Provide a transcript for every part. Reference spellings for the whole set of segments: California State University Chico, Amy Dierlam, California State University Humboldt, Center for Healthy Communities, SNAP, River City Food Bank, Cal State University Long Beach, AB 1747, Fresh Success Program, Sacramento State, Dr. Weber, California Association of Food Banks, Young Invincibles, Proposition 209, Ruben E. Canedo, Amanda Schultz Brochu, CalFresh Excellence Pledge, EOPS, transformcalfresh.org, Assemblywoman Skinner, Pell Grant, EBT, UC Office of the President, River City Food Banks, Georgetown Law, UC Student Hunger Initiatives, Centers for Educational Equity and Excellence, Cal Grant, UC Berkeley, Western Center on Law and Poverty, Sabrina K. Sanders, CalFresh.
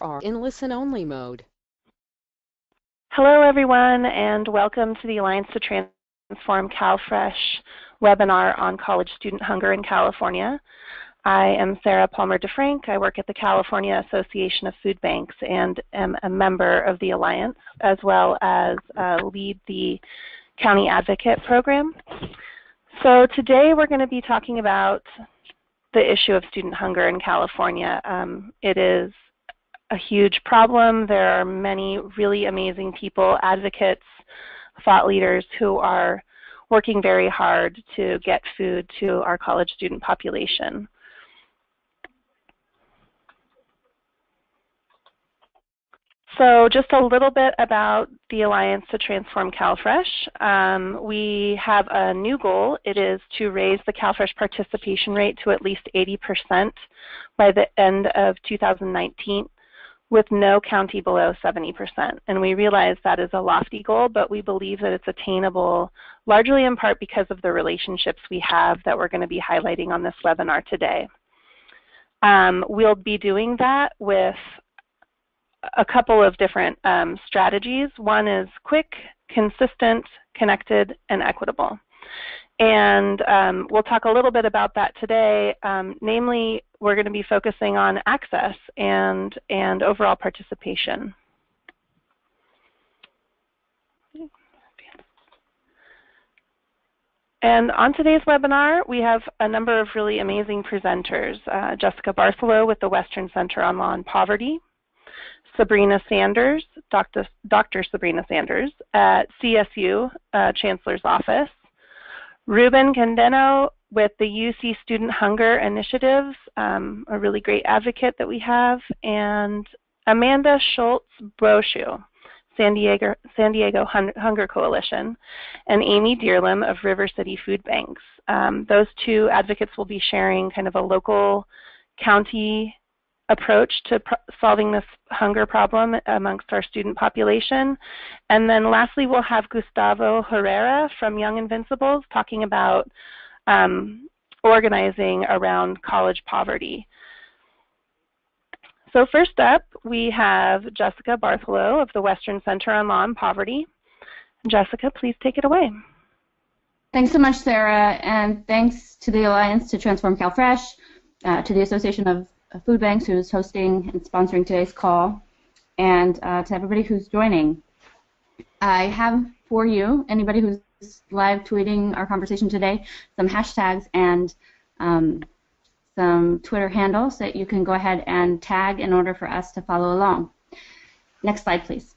Are in listen-only mode. Hello everyone and welcome to the Alliance to Transform CalFresh webinar on college student hunger in California. I am Sarah Palmer DeFrank. I work at the California Association of Food Banks and am a member of the Alliance as well as lead the County Advocate Program. So today we're going to be talking about the issue of student hunger in California. It is a huge problem. There are many really amazing people, advocates, thought leaders who are working very hard to get food to our college student population. So just a little bit about the Alliance to Transform CalFresh. We have a new goal. It is to raise the CalFresh participation rate to at least 80% by the end of 2019. With no county below 70%. And we realize that is a lofty goal, but we believe that it's attainable largely in part because of the relationships we have that we're going to be highlighting on this webinar today. We'll be doing that with a couple of different strategies. One is quick, consistent, connected, and equitable. And we'll talk a little bit about that today. Namely, we're going to be focusing on access and overall participation. And on today's webinar, we have a number of really amazing presenters. Jessica Bartholow with the Western Center on Law and Poverty, Sabrina Sanders, Dr. Sabrina Sanders at CSU Chancellor's Office, Ruben Canedo with the UC Student Hunger Initiatives, a really great advocate that we have, and Amanda Schultz Brochu, San Diego Hunger Coalition, and Amy Dierlam of River City Food Banks. Those two advocates will be sharing kind of a local county approach to solving this hunger problem amongst our student population. And then lastly, we'll have Gustavo Herrera from Young Invincibles talking about organizing around college poverty. So first up, we have Jessica Bartholow of the Western Center on Law and Poverty. Jessica, please take it away. Thanks so much, Sarah, and thanks to the Alliance to Transform CalFresh, to the Association of Food Banks, who's hosting and sponsoring today's call, and to everybody who's joining. I have for you, anybody who's live tweeting our conversation today, some hashtags and some Twitter handles that you can go ahead and tag in order for us to follow along. Next slide, please.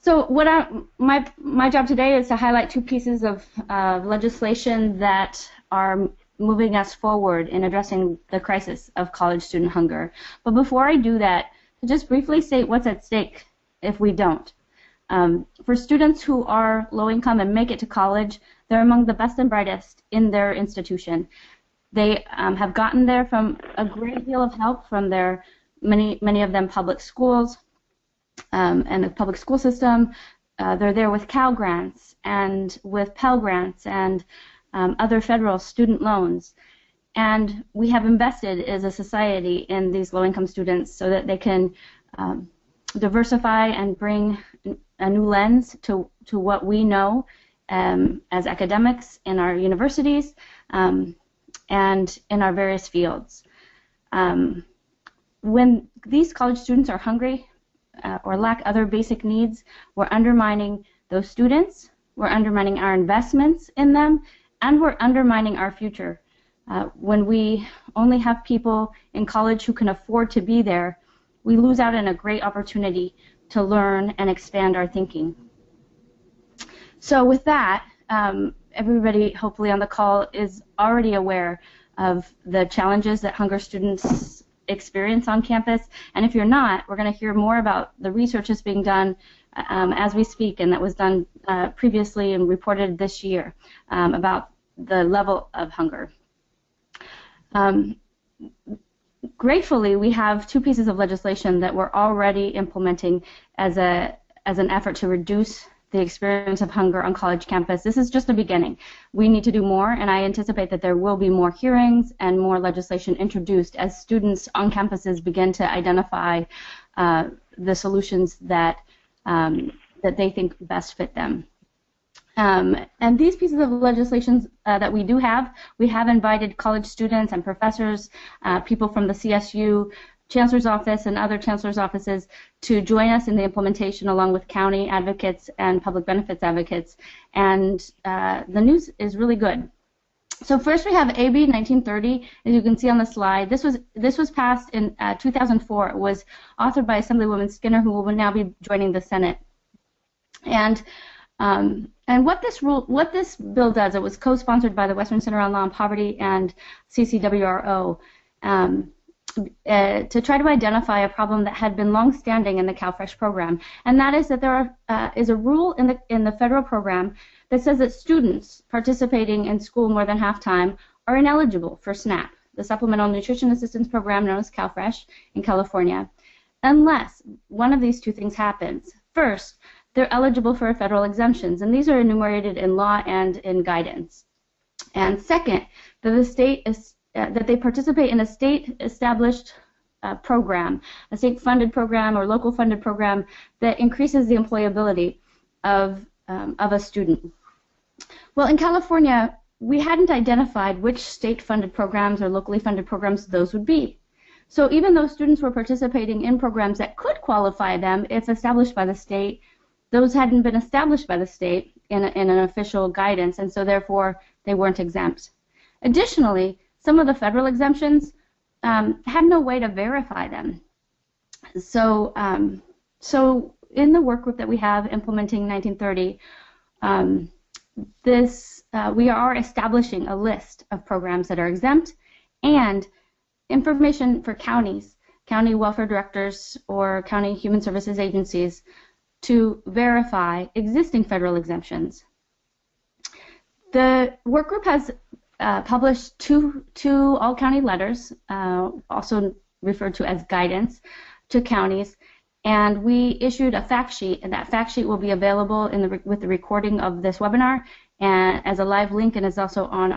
So what my job today is to highlight two pieces of legislation that are moving us forward in addressing the crisis of college student hunger. But before I do that, to just briefly state what's at stake if we don't. For students who are low income and make it to college, they're among the best and brightest in their institution. They have gotten there from a great deal of help from their many of them public schools and the public school system. They're there with Cal Grants and with Pell Grants and other federal student loans, and we have invested as a society in these low-income students so that they can diversify and bring a new lens to what we know as academics in our universities and in our various fields. When these college students are hungry or lack other basic needs, we're undermining those students, we're undermining our investments in them, and we're undermining our future. When we only have people in college who can afford to be there, we lose out on a great opportunity to learn and expand our thinking. So with that, everybody hopefully on the call is already aware of the challenges that hunger students experience on campus. And if you're not, we're going to hear more about the research that's being done as we speak, and that was done previously and reported this year about the level of hunger. Gratefully, we have two pieces of legislation that we're already implementing as an effort to reduce the experience of hunger on college campus. This is just the beginning. We need to do more, and I anticipate that there will be more hearings and more legislation introduced as students on campuses begin to identify the solutions that, that they think best fit them. And these pieces of legislation that we do have, we have invited college students and professors, people from the CSU Chancellor's Office and other Chancellor's offices to join us in the implementation along with county advocates and public benefits advocates. And the news is really good. So first we have AB 1930, as you can see on the slide. This was passed in 2004. It was authored by Assemblywoman Skinner, who will now be joining the Senate. And what this bill does, it was co-sponsored by the Western Center on Law and Poverty and CCWRO to try to identify a problem that had been long-standing in the CalFresh program, and that is that there is a rule in the federal program that says that students participating in school more than half-time are ineligible for SNAP, the Supplemental Nutrition Assistance Program known as CalFresh in California, unless one of these two things happens. First, they're eligible for federal exemptions, and these are enumerated in law and in guidance. And second, that the state is, that they participate in a state-established program, a state-funded program or local-funded program that increases the employability of a student. Well, in California, we hadn't identified which state-funded programs or locally-funded programs those would be. So even though students were participating in programs that could qualify them if established by the state, those hadn't been established by the state in an official guidance, and so therefore they weren't exempt. Additionally, some of the federal exemptions had no way to verify them. So, so in the work group that we have implementing 1930, we are establishing a list of programs that are exempt and information for counties, county welfare directors or county human services agencies, to verify existing federal exemptions. The work group has published two all-county letters, also referred to as guidance, to counties, and we issued a fact sheet, and that fact sheet will be available in the with the recording of this webinar and as a live link, and is also on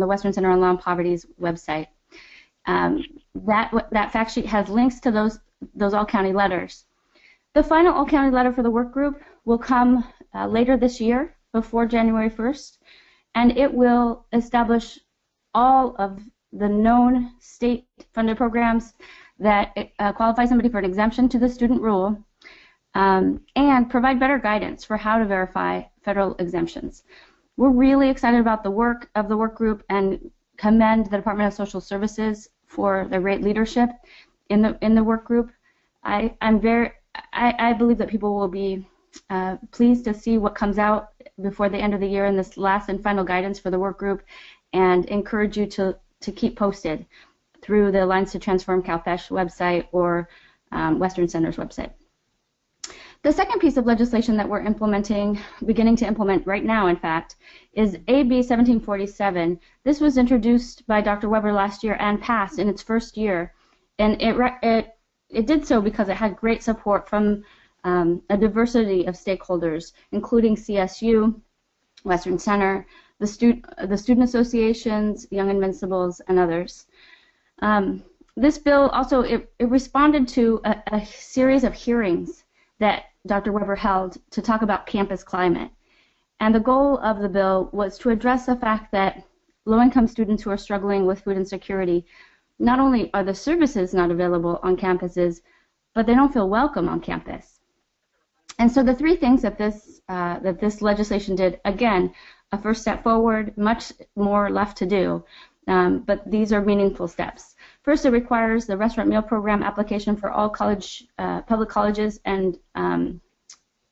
the Western Center on Law and Poverty's website. That fact sheet has links to those all-county letters. The final all-county letter for the work group will come later this year, before January 1st, and it will establish all of the known state-funded programs that qualify somebody for an exemption to the student rule, and provide better guidance for how to verify federal exemptions. We're really excited about the work of the work group and commend the Department of Social Services for their great leadership in the work group. I believe that people will be pleased to see what comes out before the end of the year in this last and final guidance for the work group, and encourage you to keep posted through the Alliance to Transform CalFresh website or Western Center's website. The second piece of legislation that we're beginning to implement right now, in fact, is AB 1747. This was introduced by Dr. Weber last year and passed in its first year, and it did so because it had great support from a diversity of stakeholders, including CSU, Western Center, the student associations, Young Invincibles, and others. This bill also it responded to a series of hearings that Dr. Weber held to talk about campus climate. And the goal of the bill was to address the fact that low-income students who are struggling with food insecurity, not only are the services not available on campuses, but they don't feel welcome on campus. And so the three things that this legislation did, again, a first step forward, much more left to do, but these are meaningful steps. First, it requires the restaurant meal program application for all college, public colleges and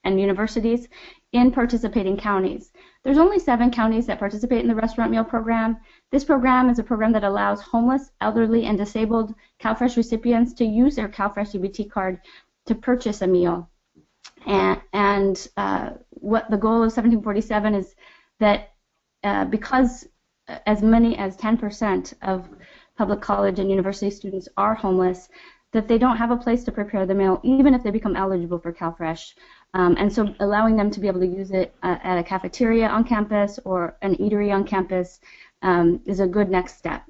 universities in participating counties. There's only 7 counties that participate in the restaurant meal program. This program is a program that allows homeless, elderly, and disabled CalFresh recipients to use their CalFresh EBT card to purchase a meal. And what the goal of 1747 is that because as many as 10% of public college and university students are homeless, that they don't have a place to prepare the meal, even if they become eligible for CalFresh. And so allowing them to be able to use it at a cafeteria on campus or an eatery on campus is a good next step.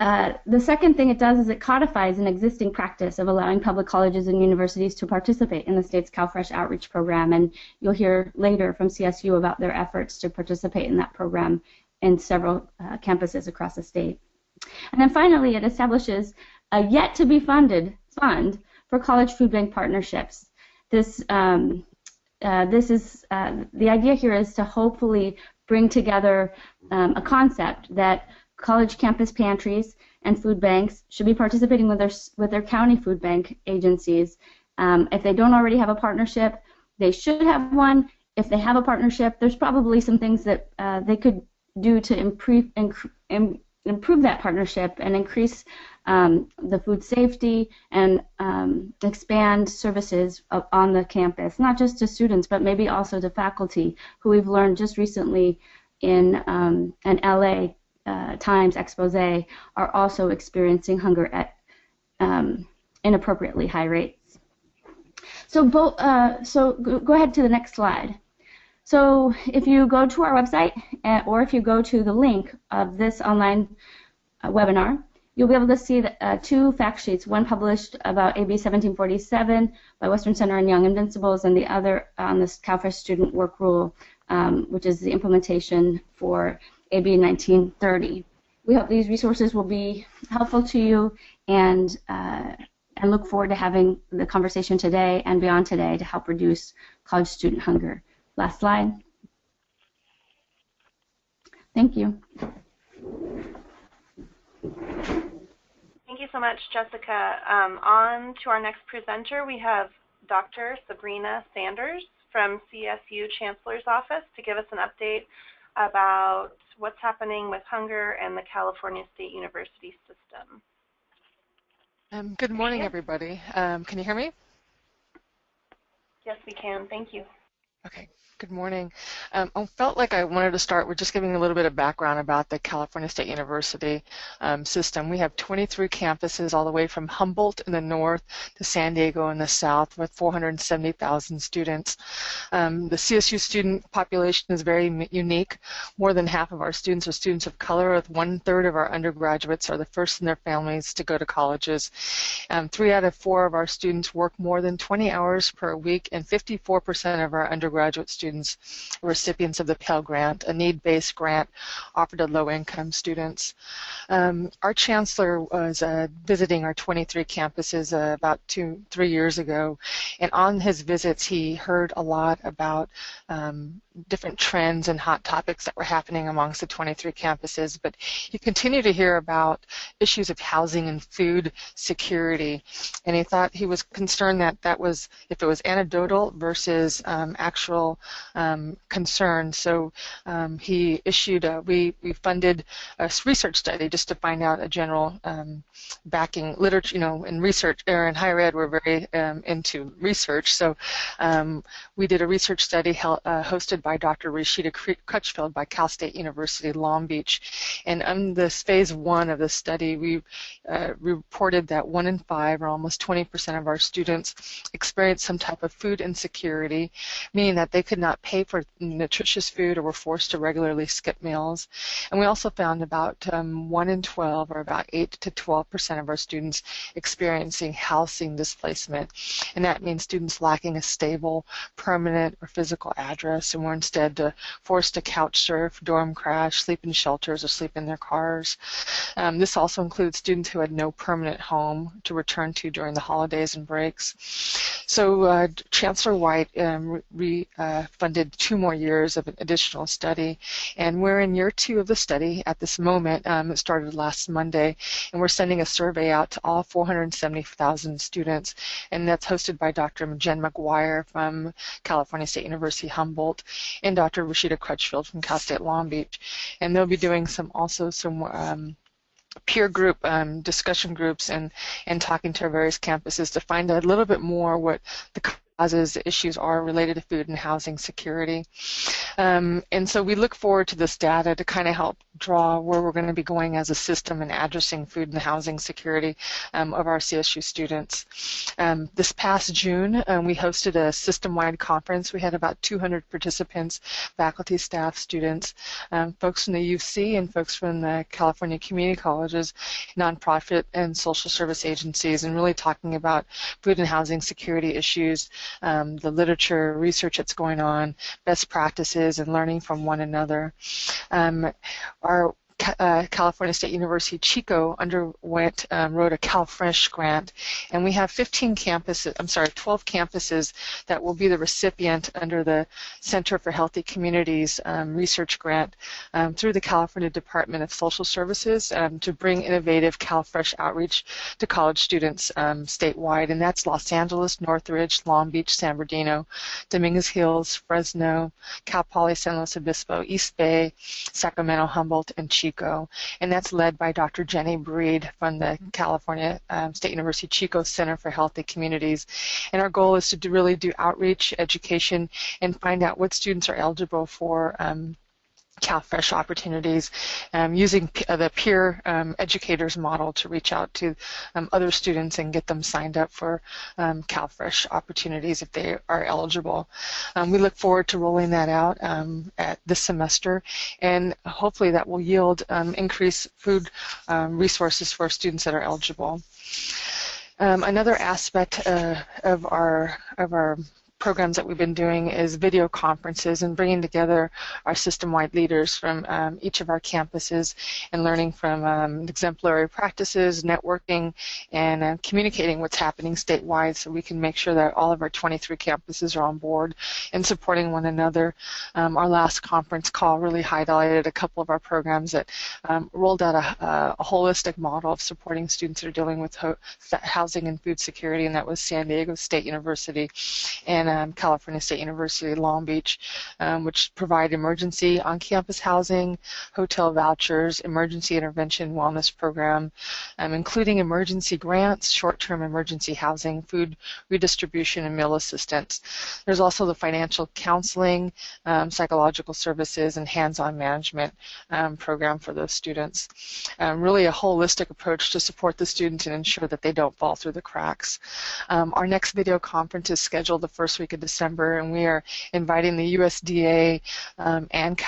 The second thing it does is it codifies an existing practice of allowing public colleges and universities to participate in the state's CalFresh outreach program, and you'll hear later from CSU about their efforts to participate in that program in several campuses across the state. And then finally, it establishes a yet-to-be-funded fund for college food bank partnerships. The idea here is to hopefully bring together a concept that college campus pantries and food banks should be participating with their county food bank agencies. If they don't already have a partnership, they should have one. If they have a partnership, there's probably some things that they could do to improve that partnership and increase the food safety and expand services on the campus, not just to students, but maybe also to faculty, who we've learned just recently in an LA Times expose are also experiencing hunger at inappropriately high rates. So, go ahead to the next slide. So if you go to our website or if you go to the link of this online webinar, you'll be able to see the, two fact sheets, one published about AB 1747 by Western Center on Young Invincibles, and the other on the CalFresh student work rule, which is the implementation for AB 1930. We hope these resources will be helpful to you, and look forward to having the conversation today and beyond today to help reduce college student hunger. Last slide. Thank you. Thank you so much, Jessica. On to our next presenter, we have Dr. Sabrina Sanders from CSU Chancellor's Office to give us an update about what's happening with hunger and the California State University system. Good morning, everybody. Can you hear me? Yes, we can. Thank you. Okay. Good morning. I felt like I wanted to start with just giving a little bit of background about the California State University system. We have 23 campuses all the way from Humboldt in the north to San Diego in the south, with 470,000 students. The CSU student population is very unique. More than half of our students are students of color, with 1/3 of our undergraduates are the first in their families to go to colleges. 3 out of 4 of our students work more than 20 hours per week, and 54% of our undergraduate students are recipients of the Pell Grant, a need-based grant offered to low-income students. Our chancellor was visiting our 23 campuses about 2-3 years ago, and on his visits he heard a lot about different trends and hot topics that were happening amongst the 23 campuses, but you continue to hear about issues of housing and food security, and he thought he was concerned that if it was anecdotal versus actual concern. So he issued we funded a research study just to find out a general backing literature. You know, in research or in higher ed, we're very into research. So we did a research study hosted by Dr. Rashida Crutchfield by Cal State University Long Beach, and on this phase 1 of the study, we reported that 1 in 5, or almost 20% of our students, experienced some type of food insecurity, meaning that they could not pay for nutritious food or were forced to regularly skip meals. And we also found about 1 in 12, or about 8 to 12% of our students, experiencing housing displacement. And that means students lacking a stable, permanent, or physical address, and were instead forced to couch surf, dorm crash, sleep in shelters, or sleep in their cars. This also includes students who had no permanent home to return to during the holidays and breaks. So Chancellor White funded 2 more years of an additional study, and we're in year 2 of the study at this moment. It started last Monday, and we're sending a survey out to all 470,000 students, and that's hosted by Dr. Jen McGuire from California State University Humboldt and Dr. Rashida Crutchfield from Cal State Long Beach, and they'll be doing some peer group discussion groups and talking to our various campuses to find out a little bit more what the causes, issues are related to food and housing security. And so we look forward to this data to kind of help draw where we're going to be going as a system in addressing food and housing security of our CSU students. This past June, we hosted a system-wide conference. We had about 200 participants, faculty, staff, students, folks from the UC and folks from the California community colleges, nonprofit and social service agencies, and really talking about food and housing security issues, the literature, research that's going on, best practices, and learning from one another. Our California State University Chico wrote a CalFresh grant, and we have 12 campuses that will be the recipient under the Center for Healthy Communities research grant through the California Department of Social Services to bring innovative CalFresh outreach to college students statewide, and that's Los Angeles, Northridge, Long Beach, San Bernardino, Dominguez Hills, Fresno, Cal Poly San Luis Obispo, East Bay, Sacramento, Humboldt, and Chico. And that's led by Dr. Jenny Breed from the California State University Chico Center for Healthy Communities. And our goal is to really do outreach, education, and find out what students are eligible for CalFresh opportunities, using the peer educators model to reach out to other students and get them signed up for CalFresh opportunities if they are eligible. We look forward to rolling that out at this semester, and hopefully that will yield increased food resources for students that are eligible. Another aspect of our programs that we've been doing is video conferences and bringing together our system-wide leaders from each of our campuses and learning from exemplary practices, networking, and communicating what's happening statewide so we can make sure that all of our 23 campuses are on board and supporting one another. Our last conference call really highlighted a couple of our programs that rolled out a holistic model of supporting students that are dealing with housing and food security, and that was San Diego State University and California State University Long Beach, which provide emergency on-campus housing, hotel vouchers, emergency intervention wellness program, including emergency grants, short-term emergency housing, food redistribution, and meal assistance. There's also the financial counseling, psychological services, and hands-on management program for those students. Really a holistic approach to support the students and ensure that they don't fall through the cracks. Our next video conference is scheduled the first week of December, and we are inviting the USDA and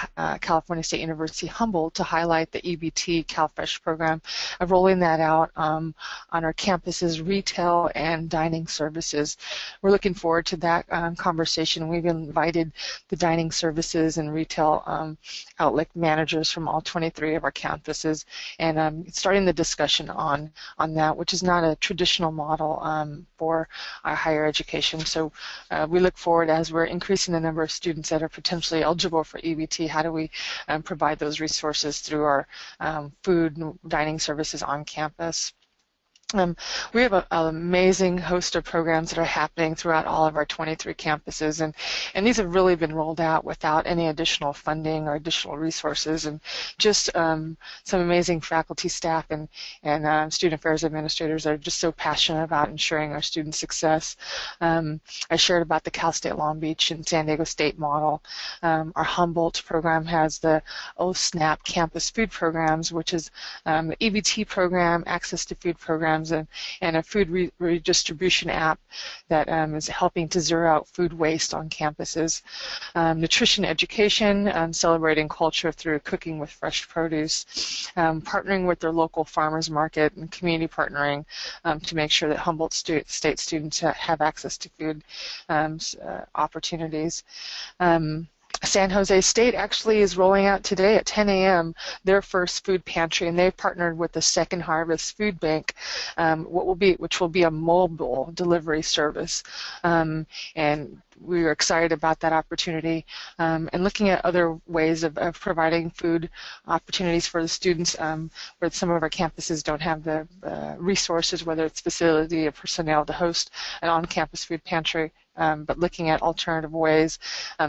California State University Humboldt to highlight the EBT CalFresh program of rolling that out on our campuses, retail and dining services. We're looking forward to that conversation. We've invited the dining services and retail outlet managers from all 23 of our campuses, and starting the discussion on that, which is not a traditional model for our higher education. So we look forward, as we're increasing the number of students that are potentially eligible for EBT, how do we provide those resources through our food and dining services on campus. We have an amazing host of programs that are happening throughout all of our 23 campuses, and these have really been rolled out without any additional funding or additional resources, and just some amazing faculty, staff, and student affairs administrators that are just so passionate about ensuring our students' success. I shared about the Cal State Long Beach and San Diego State model. Our Humboldt program has the OSNAP campus food programs, which is the EBT program, access to food programs, and a food redistribution app that is helping to zero out food waste on campuses. Nutrition education, celebrating culture through cooking with fresh produce, partnering with their local farmers market and community partnering to make sure that Humboldt State students have access to food opportunities. San Jose State actually is rolling out today at 10 a.m. their first food pantry, and they've partnered with the Second Harvest Food Bank, which will be a mobile delivery service, and we were excited about that opportunity, and looking at other ways of providing food opportunities for the students where some of our campuses don't have the resources, whether it's facility or personnel to host an on-campus food pantry. But looking at alternative ways,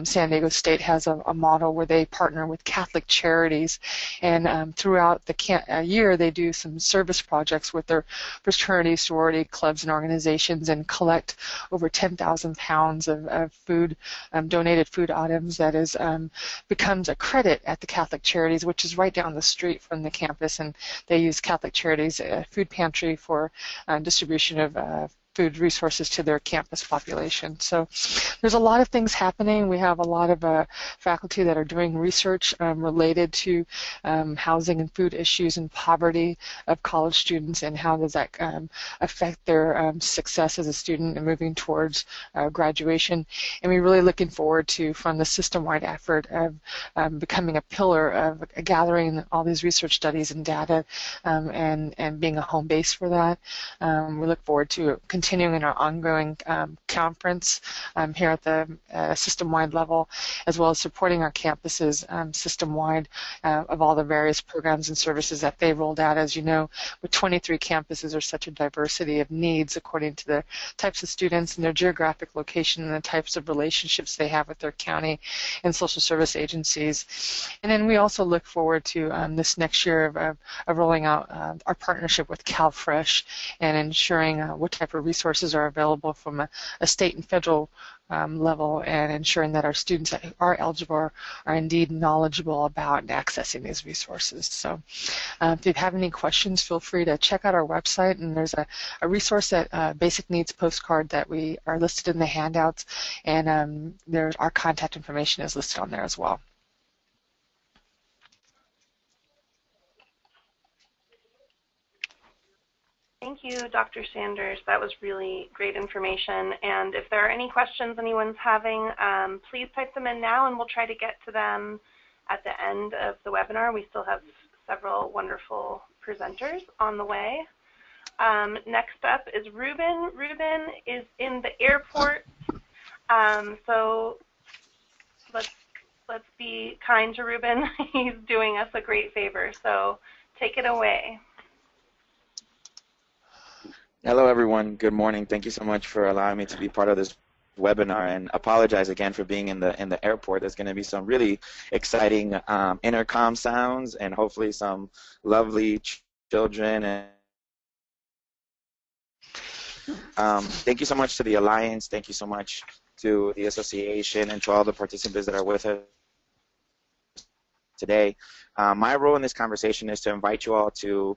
San Diego State has a model where they partner with Catholic Charities, and throughout the year they do some service projects with their fraternity, sorority, clubs, and organizations, and collect over 10,000 pounds of food, donated food items that is becomes a credit at the Catholic Charities, which is right down the street from the campus, and they use Catholic Charities food pantry for distribution of food resources to their campus population. So there's a lot of things happening. We have a lot of faculty that are doing research related to housing and food issues and poverty of college students, and how does that affect their success as a student and moving towards graduation. And we're really looking forward to, from the system-wide effort of becoming a pillar of gathering all these research studies and data, and being a home base for that. We look forward to continuing our ongoing conference here at the system-wide level, as well as supporting our campuses system-wide of all the various programs and services that they rolled out. As you know, with 23 campuses, there's such a diversity of needs according to the types of students and their geographic location and the types of relationships they have with their county and social service agencies. And then we also look forward to this next year of rolling out our partnership with CalFresh and ensuring what type of resources are available from a state and federal level, and ensuring that our students that are eligible are indeed knowledgeable about accessing these resources. So if you have any questions, feel free to check out our website, and there's a resource that basic needs postcard that we are listed in the handouts, and there's our contact information is listed on there as well. Thank you, Dr. Sanders. That was really great information. And if there are any questions anyone's having, please type them in now, and we'll try to get to them at the end of the webinar. We still have several wonderful presenters on the way. Next up is Ruben. Ruben is in the airport, so let's be kind to Ruben. He's doing us a great favor, so take it away. Hello everyone, good morning. Thank you so much for allowing me to be part of this webinar, and apologize again for being in the airport. There's going to be some really exciting intercom sounds, and hopefully some lovely children. And thank you so much to the Alliance, thank you so much to the association, and to all the participants that are with us today. My role in this conversation is to invite you all to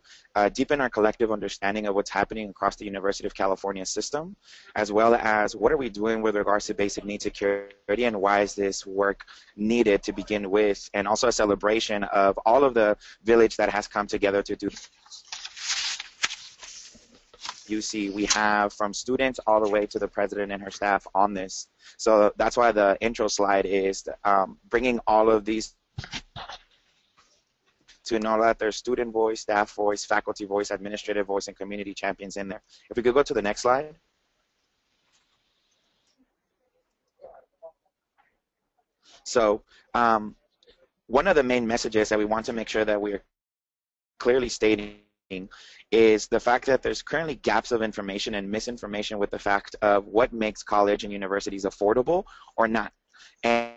deepen our collective understanding of what's happening across the University of California system, as well as what are we doing with regards to basic need security, and why is this work needed to begin with, and also a celebration of all of the village that has come together to do UC. We have from students all the way to the president and her staff on this. So that's why the intro slide is bringing all of these to know that there's student voice, staff voice, faculty voice, administrative voice, and community champions in there. If we could go to the next slide. So one of the main messages that we want to make sure that we're clearly stating is the fact that there's currently gaps of information and misinformation with the fact of what makes college and universities affordable or not. And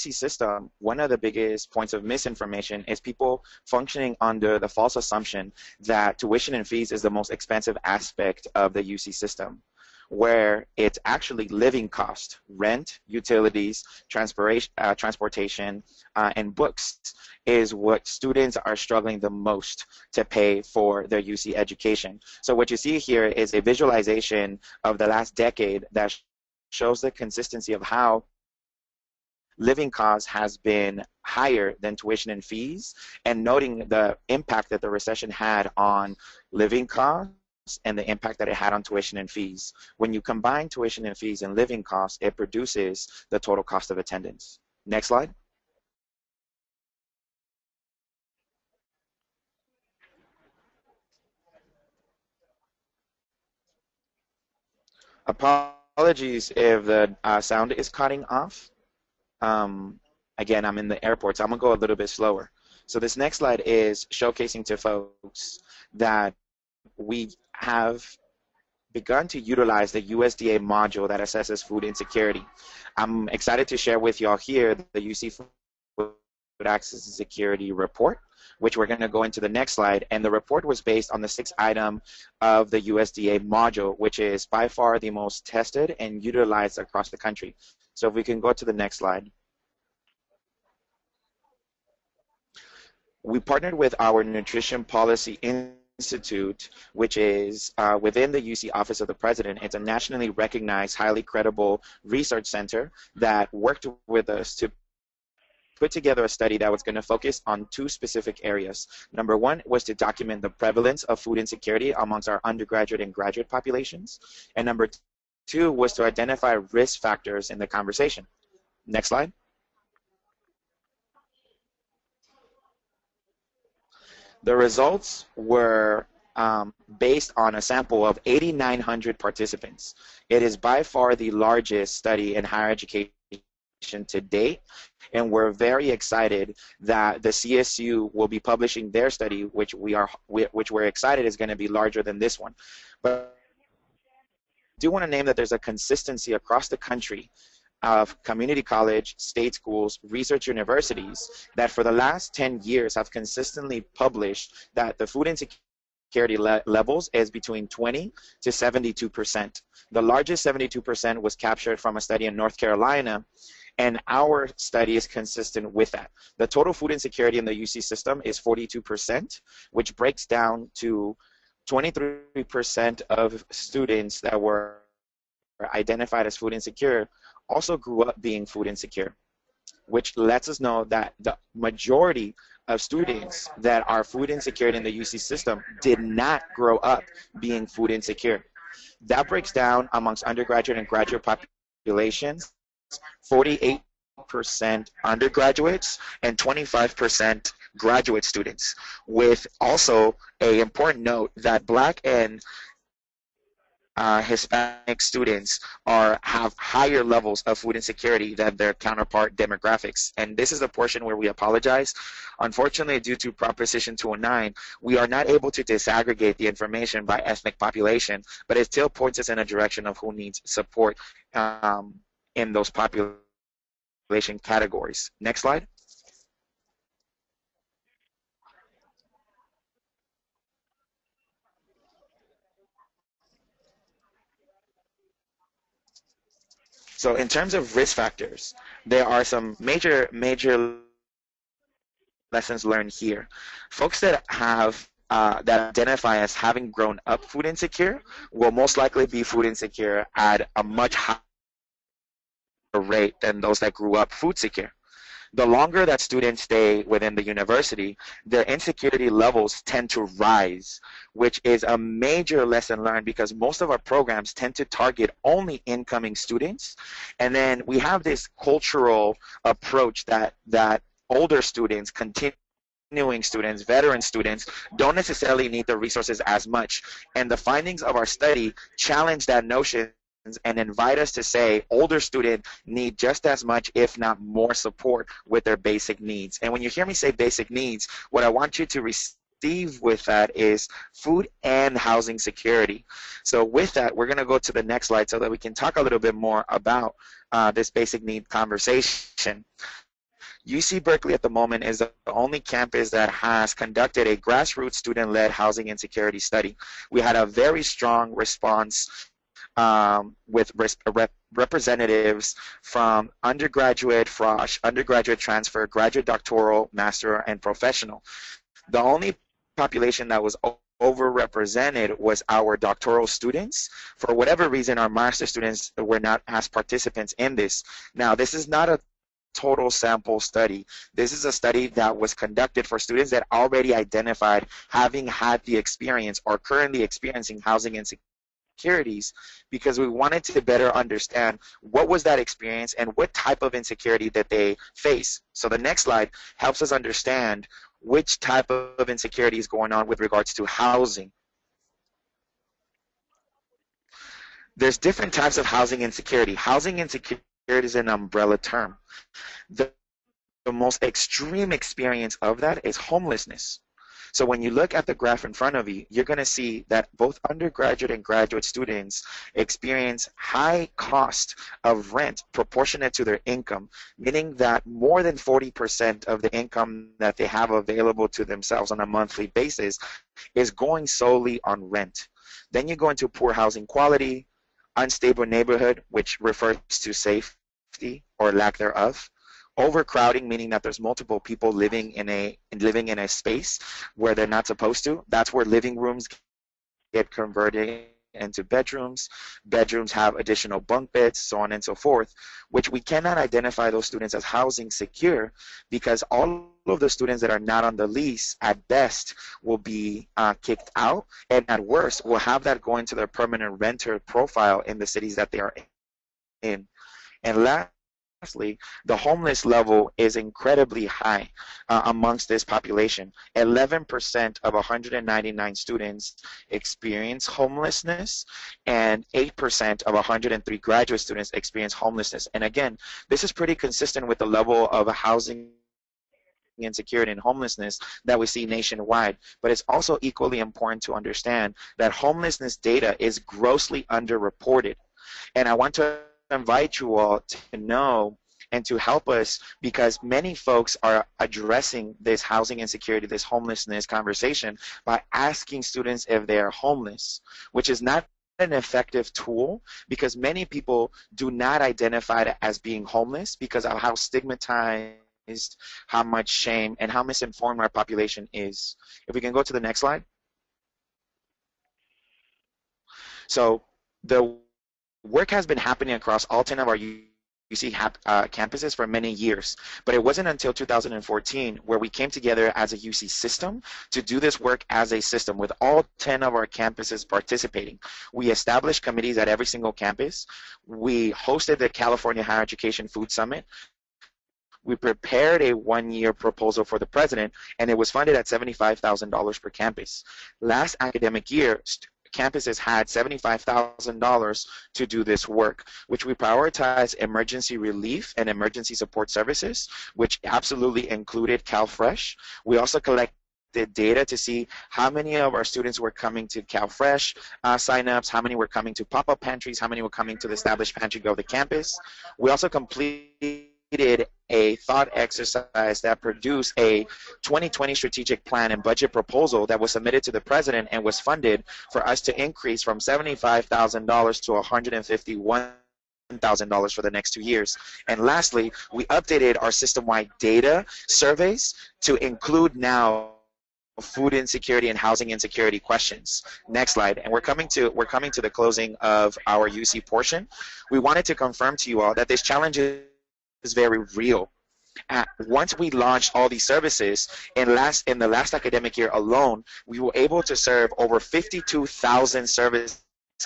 system, one of the biggest points of misinformation is people functioning under the false assumption that tuition and fees is the most expensive aspect of the UC system, where it's actually living cost, rent, utilities, transportation, and books is what students are struggling the most to pay for their UC education. So what you see here is a visualization of the last decade that shows the consistency of how living costs has been higher than tuition and fees, and noting the impact that the recession had on living costs and the impact that it had on tuition and fees. When you combine tuition and fees and living costs, it produces the total cost of attendance. Next slide. Apologies if the sound is cutting off. Again, I'm in the airport, so I'm going to go a little bit slower. So this next slide is showcasing to folks that we have begun to utilize the USDA module that assesses food insecurity. I'm excited to share with y'all here the UC Food Access and Security Report, which we're going to go into the next slide, and the report was based on the 6th item of the USDA module, which is by far the most tested and utilized across the country. So if we can go to the next slide. We partnered with our Nutrition Policy Institute, which is within the UC Office of the President. It's a nationally recognized, highly credible research center that worked with us to put together a study that was going to focus on two specific areas. Number one was to document the prevalence of food insecurity amongst our undergraduate and graduate populations, and number two was to identify risk factors in the conversation. Next slide. The results were based on a sample of 8,900 participants. It is by far the largest study in higher education to date, and we're very excited that the CSU will be publishing their study, which we're excited is going to be larger than this one. But I do want to name that there's a consistency across the country of community college, state schools, research universities that for the last 10 years have consistently published that the food insecurity levels is between 20 to 72%. The largest 72% was captured from a study in North Carolina, and our study is consistent with that. The total food insecurity in the UC system is 42%, which breaks down to 23% of students that were identified as food insecure also grew up being food insecure, which lets us know that the majority of students that are food insecure in the UC system did not grow up being food insecure. That breaks down amongst undergraduate and graduate populations, 48% undergraduates and 25% graduate students, with also an important note that Black and Hispanic students have higher levels of food insecurity than their counterpart demographics. And this is the portion where we apologize. Unfortunately, due to Proposition 209, we are not able to disaggregate the information by ethnic population, but it still points us in a direction of who needs support in those population categories. Next slide. So in terms of risk factors, there are some major lessons learned here. Folks that have that identify as having grown up food insecure will most likely be food insecure at a much higher rate than those that grew up food secure. The longer that students stay within the university, their insecurity levels tend to rise, which is a major lesson learned because most of our programs tend to target only incoming students. And then we have this cultural approach that older students, continuing students, veteran students, don't necessarily need the resources as much. And the findings of our study challenge that notion and invite us to say older students need just as much, if not more, support with their basic needs. And when you hear me say basic needs, what I want you to receive with that is food and housing security. So with that, we're going to go to the next slide so that we can talk a little bit more about this basic need conversation. UC Berkeley at the moment is the only campus that has conducted a grassroots student-led housing insecurity study. We had a very strong response with representatives from undergraduate FROSH, undergraduate transfer, graduate doctoral, master, and professional. The only population that was overrepresented was our doctoral students. For whatever reason, our master students were not as participants in this. Now, this is not a total sample study. This is a study that was conducted for students that already identified having had the experience or currently experiencing housing insecurity, because we wanted to better understand what was that experience and what type of insecurity that they face. So the next slide helps us understand which type of insecurity is going on with regards to housing. There's different types of housing insecurity. Housing insecurity is an umbrella term. The most extreme experience of that is homelessness. So when you look at the graph in front of you, you're going to see that both undergraduate and graduate students experience high cost of rent proportionate to their income, meaning that more than 40% of the income that they have available to themselves on a monthly basis is going solely on rent. Then you go into poor housing quality, unstable neighborhood, which refers to safety or lack thereof, overcrowding, meaning that there's multiple people living in a space where they're not supposed to. That's where living rooms get converted into bedrooms. Bedrooms have additional bunk beds, so on and so forth, which we cannot identify those students as housing secure because all of the students that are not on the lease at best will be kicked out, and at worst will have that go into their permanent renter profile in the cities that they are in. And lastly, the homeless level is incredibly high amongst this population. 11% of 199 students experience homelessness, and 8% of 103 graduate students experience homelessness. And again, this is pretty consistent with the level of housing insecurity and homelessness that we see nationwide. But it's also equally important to understand that homelessness data is grossly underreported. And I want to invite you all to know and to help us, because many folks are addressing this housing insecurity, this homelessness conversation by asking students if they are homeless, which is not an effective tool because many people do not identify as being homeless because of how stigmatized, how much shame, and how misinformed our population is. If we can go to the next slide. So the work has been happening across all 10 of our UC campuses for many years, but it wasn't until 2014 where we came together as a UC system to do this work as a system with all 10 of our campuses participating. We established committees at every single campus. We hosted the California Higher Education Food Summit. We prepared a one-year proposal for the president, and it was funded at $75,000 per campus. Last academic year, campuses had $75,000 to do this work, which we prioritize emergency relief and emergency support services, which absolutely included CalFresh. We also collected data to see how many of our students were coming to CalFresh signups, how many were coming to pop-up pantries, how many were coming to the established pantry of the campus. We also completed a thought exercise that produced a 2020 strategic plan and budget proposal that was submitted to the president and was funded for us to increase from $75,000 to $151,000 for the next 2 years. And lastly, we updated our system-wide data surveys to include now food insecurity and housing insecurity questions. Next slide. And we're coming to the closing of our UC portion. We wanted to confirm to you all that this challenge is very real. Once we launched all these services, in the last academic year alone, we were able to serve over 52,000 service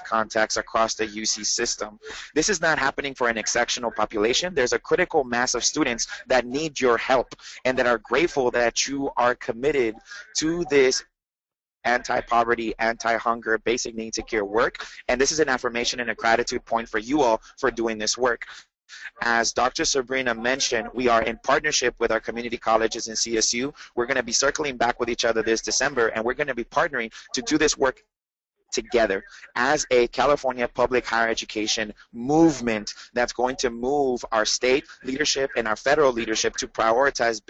contacts across the UC system. This is not happening for an exceptional population. There's a critical mass of students that need your help and that are grateful that you are committed to this anti-poverty, anti-hunger, basic need to care work. And this is an affirmation and a gratitude point for you all for doing this work. As Dr. Sabrina mentioned, we are in partnership with our community colleges and CSU. We're going to be circling back with each other this December, and we're going to be partnering to do this work together as a California public higher education movement that's going to move our state leadership and our federal leadership to prioritize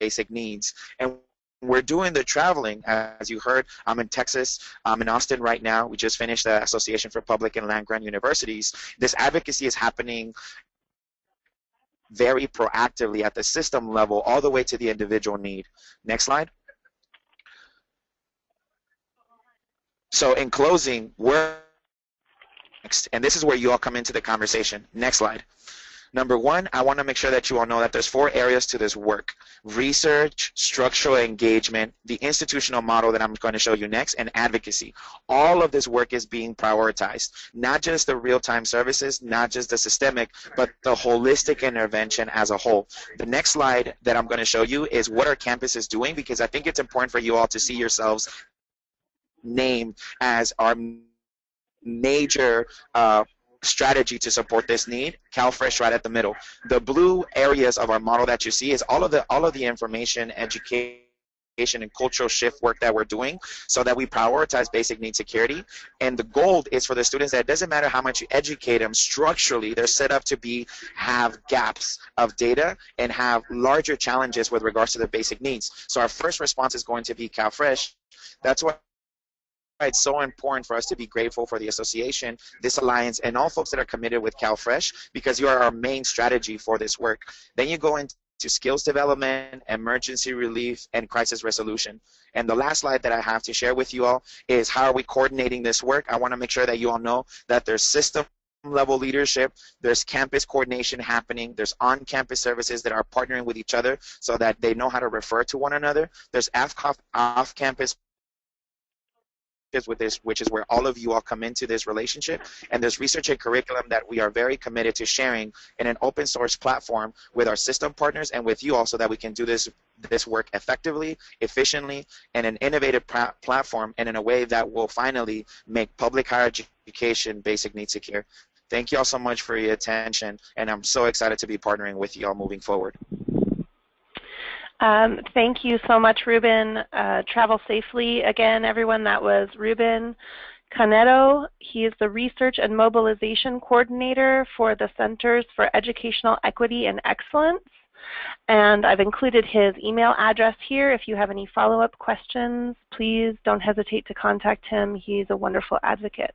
basic needs. And we're doing the traveling, as you heard. I'm in Texas. I'm in Austin right now. We just finished the Association for Public and Land-Grant Universities. This advocacy is happening very proactively at the system level all the way to the individual need. Next slide. So in closing, we're next, and this is where you all come into the conversation. Next slide. Number one, I want to make sure that you all know that there's 4 areas to this work: research, structural engagement, the institutional model that I'm going to show you next, and advocacy. All of this work is being prioritized, not just the real-time services, not just the systemic, but the holistic intervention as a whole. The next slide that I'm going to show you is what our campus is doing, because I think it's important for you all to see yourselves named as our major strategy to support this need, CalFresh right at the middle. The blue areas of our model that you see is all of the information, education, and cultural shift work that we're doing so that we prioritize basic need security. And the gold is for the students that it doesn't matter how much you educate them, structurally they're set up to have gaps of data and have larger challenges with regards to their basic needs. So our first response is going to be CalFresh. That's why it's so important for us to be grateful for the association, this alliance, and all folks that are committed with CalFresh, because you are our main strategy for this work. Then you go into skills development, emergency relief, and crisis resolution. And the last slide that I have to share with you all is how are we coordinating this work. I want to make sure that you all know that there's system level leadership, there's campus coordination happening, there's on-campus services that are partnering with each other so that they know how to refer to one another, there's off-campus with this, which is where all of you all come into this relationship, and there's research and curriculum that we are very committed to sharing in an open source platform with our system partners and with you all so that we can do this work effectively, efficiently, and an innovative platform, and in a way that will finally make public higher education basic needs secure. Thank you all so much for your attention, and I'm so excited to be partnering with you all moving forward. Thank you so much, Ruben. Travel safely. Again, everyone, that was Ruben Canedo. He is the Research and Mobilization Coordinator for the Centers for Educational Equity and Excellence. And I've included his email address here. If you have any follow-up questions, please don't hesitate to contact him. He's a wonderful advocate.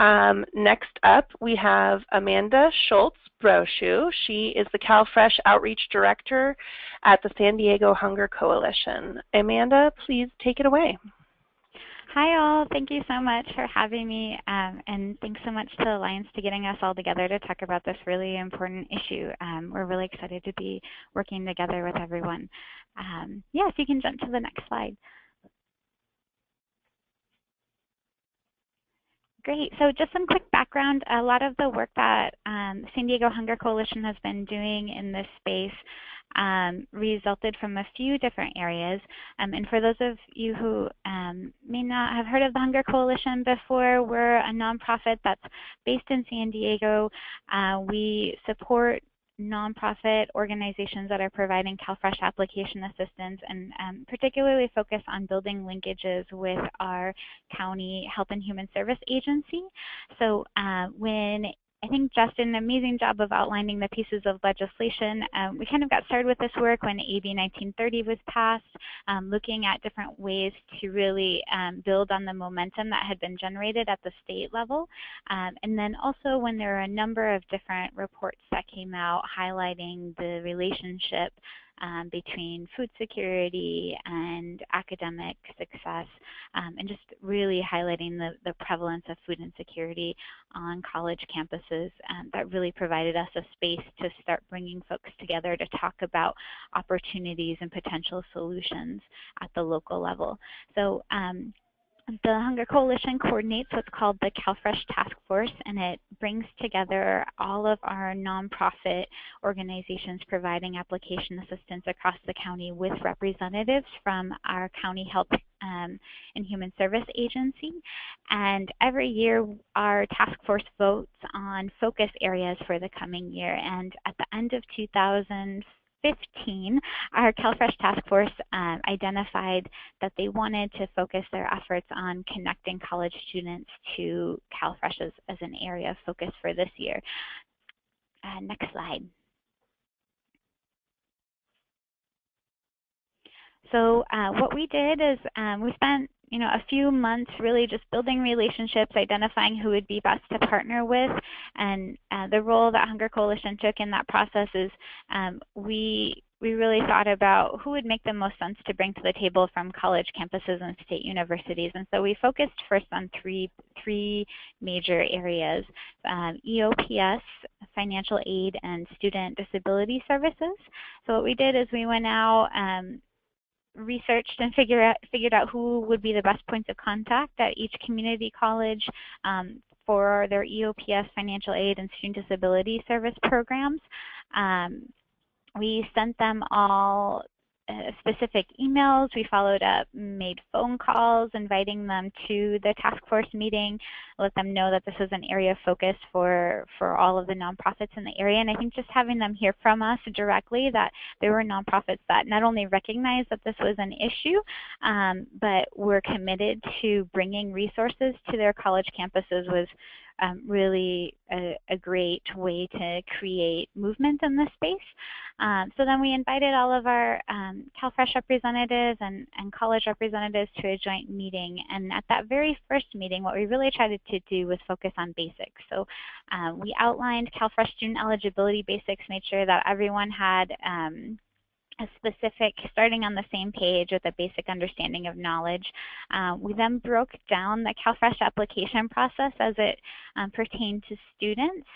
Next up, we have Amanda Schultz Brochu. She is the CalFresh Outreach Director at the San Diego Hunger Coalition. Amanda, please take it away. Hi all, thank you so much for having me, and thanks so much to the Alliance for getting us all together to talk about this really important issue. We're really excited to be working together with everyone. Yeah, if you can jump to the next slide. Great. So just some quick background. A lot of the work that San Diego Hunger Coalition has been doing in this space resulted from a few different areas. And for those of you who may not have heard of the Hunger Coalition before, we're a nonprofit that's based in San Diego. We support nonprofit organizations that are providing CalFresh application assistance, and particularly focus on building linkages with our county Health and Human Service Agency. So I think Jess did an amazing job of outlining the pieces of legislation. We kind of got started with this work when AB 1930 was passed, looking at different ways to really build on the momentum that had been generated at the state level. And then also when there were a number of different reports that came out highlighting the relationship between food security and academic success, and just really highlighting the prevalence of food insecurity on college campuses, that really provided us a space to start bringing folks together to talk about opportunities and potential solutions at the local level. So the Hunger Coalition coordinates what's called the CalFresh Task Force, and it brings together all of our nonprofit organizations providing application assistance across the county with representatives from our county health and Human Service Agency. And every year our task force votes on focus areas for the coming year, and at the end of 2015, our CalFresh Task Force identified that they wanted to focus their efforts on connecting college students to CalFresh as an area of focus for this year. Next slide. So what we did is we spent a few months really just building relationships, identifying who would be best to partner with, and the role that Hunger Coalition took in that process is we really thought about who would make the most sense to bring to the table from college campuses and state universities. And so we focused first on three major areas, EOPS, financial aid, and student disability services. So what we did is we went out, researched and figured out who would be the best points of contact at each community college for their EOPS, financial aid, and student disability service programs. We sent them all specific emails. We followed up, made phone calls, inviting them to the task force meeting, let them know that this was an area of focus for all of the nonprofits in the area. And I think just having them hear from us directly that there were nonprofits that not only recognized that this was an issue, but were committed to bringing resources to their college campuses was really a great way to create movement in this space. So then we invited all of our CalFresh representatives and college representatives to a joint meeting. And at that very first meeting, what we really tried to do was focus on basics. So we outlined CalFresh student eligibility basics, made sure that everyone had a specific, starting on the same page with a basic understanding of knowledge. We then broke down the CalFresh application process as it pertained to students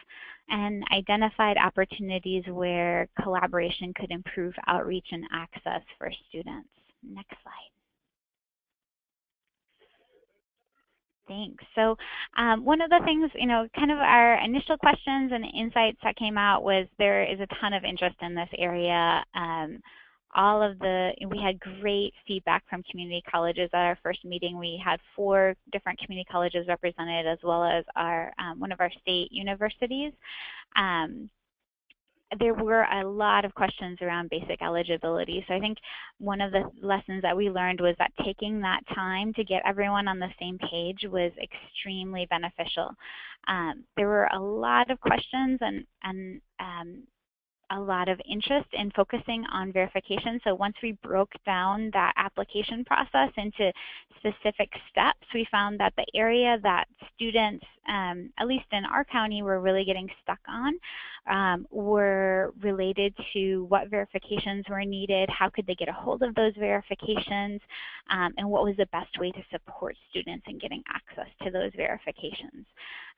and identified opportunities where collaboration could improve outreach and access for students. Next slide. Thanks. So one of the things, you know, kind of our initial questions and insights that came out was there is a ton of interest in this area. We had great feedback from community colleges. At our first meeting, we had 4 different community colleges represented, as well as our one of our state universities. There were a lot of questions around basic eligibility. So I think one of the lessons that we learned was that taking that time to get everyone on the same page was extremely beneficial. There were a lot of questions and a lot of interest in focusing on verification. So once we broke down that application process into specific steps, we found that the area that students, at least in our county, were really getting stuck on were related to what verifications were needed, how could they get a hold of those verifications, and what was the best way to support students in getting access to those verifications.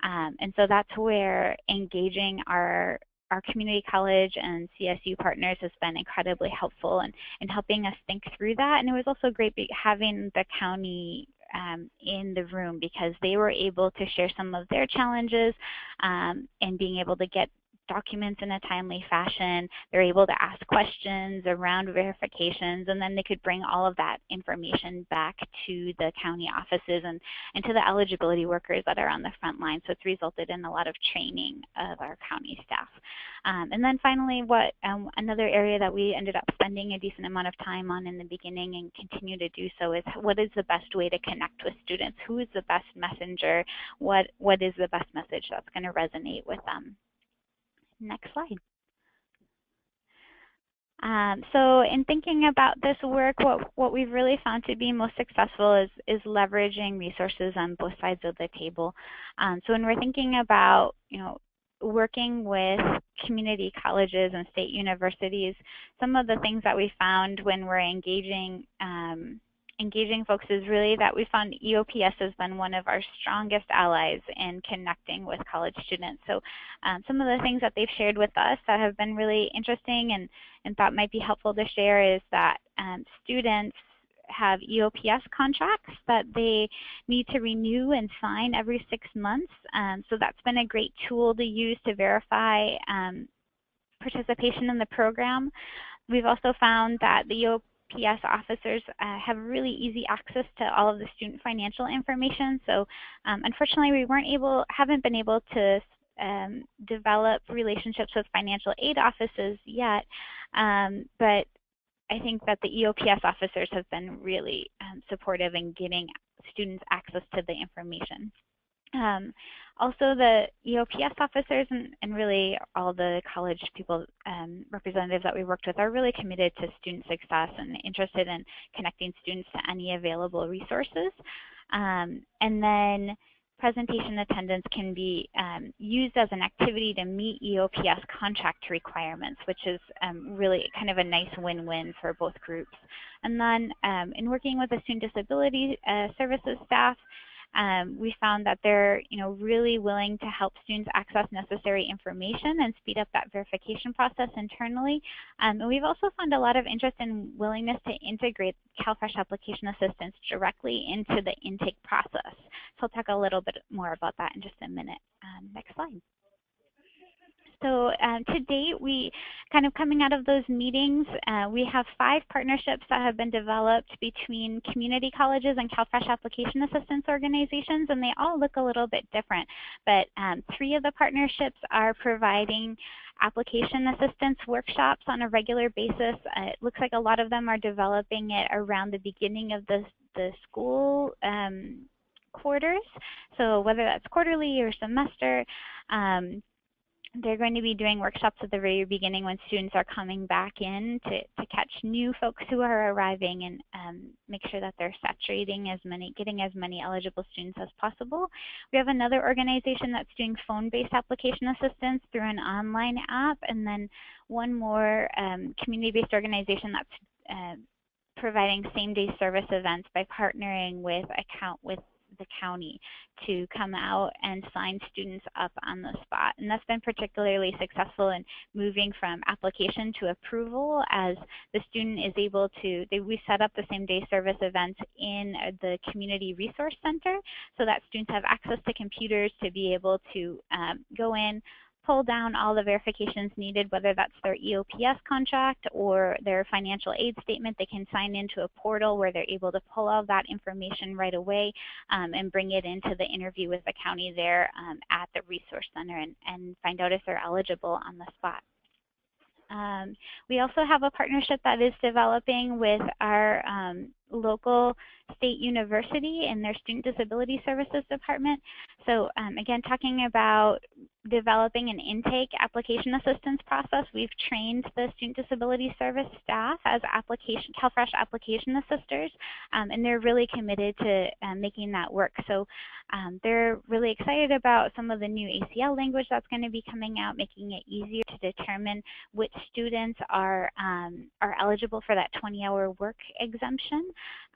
And so that's where engaging our community college and CSU partners has been incredibly helpful in helping us think through that. And it was also great having the county in the room, because they were able to share some of their challenges and being able to get documents in a timely fashion. They're able to ask questions around verifications, and then they could bring all of that information back to the county offices and to the eligibility workers that are on the front line. So it's resulted in a lot of training of our county staff. And then finally, what another area that we ended up spending a decent amount of time on in the beginning and continue to do so is what is the best way to connect with students? Who is the best messenger? What is the best message that's going to resonate with them? Next slide. So in thinking about this work, what we've really found to be most successful is leveraging resources on both sides of the table. So when we're thinking about, you know, working with community colleges and state universities, some of the things that we found when we're engaging folks is really that we found EOPS has been one of our strongest allies in connecting with college students. So some of the things that they've shared with us that have been really interesting and thought might be helpful to share is that students have EOPS contracts that they need to renew and sign every 6 months. So that's been a great tool to use to verify participation in the program. We've also found that the EOPS officers have really easy access to all of the student financial information. So unfortunately, we haven't been able to develop relationships with financial aid offices yet, but I think that the EOPS officers have been really supportive in getting students access to the information. Also, the EOPS officers and really all the college people representatives that we worked with are really committed to student success and interested in connecting students to any available resources. And then presentation attendance can be used as an activity to meet EOPS contract requirements, which is really kind of a nice win-win for both groups. And then in working with the Student Disability Services staff, we found that they're, you know, really willing to help students access necessary information and speed up that verification process internally. And we've also found a lot of interest and willingness to integrate CalFresh application assistance directly into the intake process. So I'll talk a little bit more about that in just a minute. Next slide. So to date, we kind of coming out of those meetings, we have 5 partnerships that have been developed between community colleges and CalFresh application assistance organizations, and they all look a little bit different. But 3 of the partnerships are providing application assistance workshops on a regular basis. It looks like a lot of them are developing it around the beginning of the school quarters, so whether that's quarterly or semester. They're going to be doing workshops at the very beginning when students are coming back in to catch new folks who are arriving and make sure that they're saturating as many, getting as many eligible students as possible. We have another organization that's doing phone-based application assistance through an online app, and then one more community-based organization that's providing same-day service events by partnering with the county to come out and sign students up on the spot. And that's been particularly successful in moving from application to approval as the student is able to, we set up the same day service events in the community resource center so that students have access to computers to be able to go in, pull down all the verifications needed, whether that's their EOPS contract or their financial aid statement. They can sign into a portal where they're able to pull all that information right away and bring it into the interview with the county there at the resource center and find out if they're eligible on the spot. We also have a partnership that is developing with our local state university and their Student Disability Services Department. So again, talking about developing an intake application assistance process, we've trained the Student Disability Service staff as CalFresh application assisters, and they're really committed to making that work. So they're really excited about some of the new ACL language that's going to be coming out, making it easier to determine which students are eligible for that 20-hour work exemption.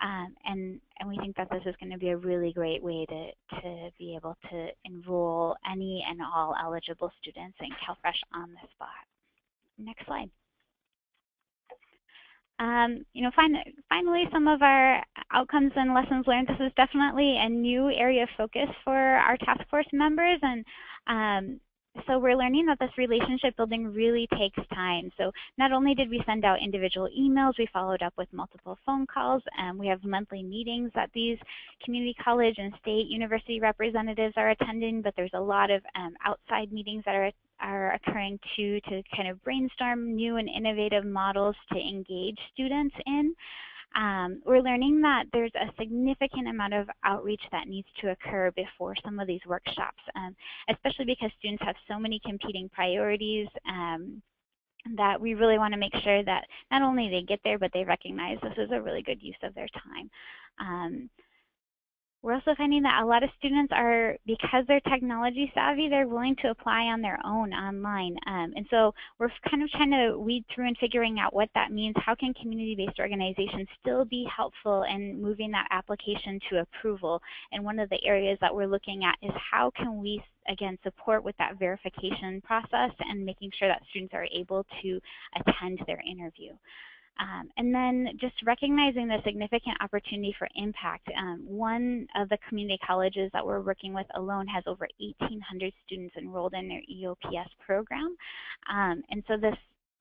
And we think that this is going to be a really great way to be able to enroll any and all eligible students in CalFresh on the spot. Next slide. You know, finally, some of our outcomes and lessons learned. This is definitely a new area of focus for our task force members, and so we're learning that this relationship building really takes time. So not only did we send out individual emails, we followed up with multiple phone calls, and we have monthly meetings that these community college and state university representatives are attending, but there's a lot of outside meetings that are occurring too to kind of brainstorm new and innovative models to engage students in. We're learning that there's a significant amount of outreach that needs to occur before some of these workshops, especially because students have so many competing priorities that we really want to make sure that not only they get there, but they recognize this is a really good use of their time. We're also finding that a lot of students are, because they're technology savvy, they're willing to apply on their own online. And so we're kind of trying to weed through and figuring out what that means. How can community-based organizations still be helpful in moving that application to approval? And one of the areas that we're looking at is how can we, again, support with that verification process and making sure that students are able to attend their interview. And then just recognizing the significant opportunity for impact. One of the community colleges that we're working with alone has over 1,800 students enrolled in their EOPS program. And so this,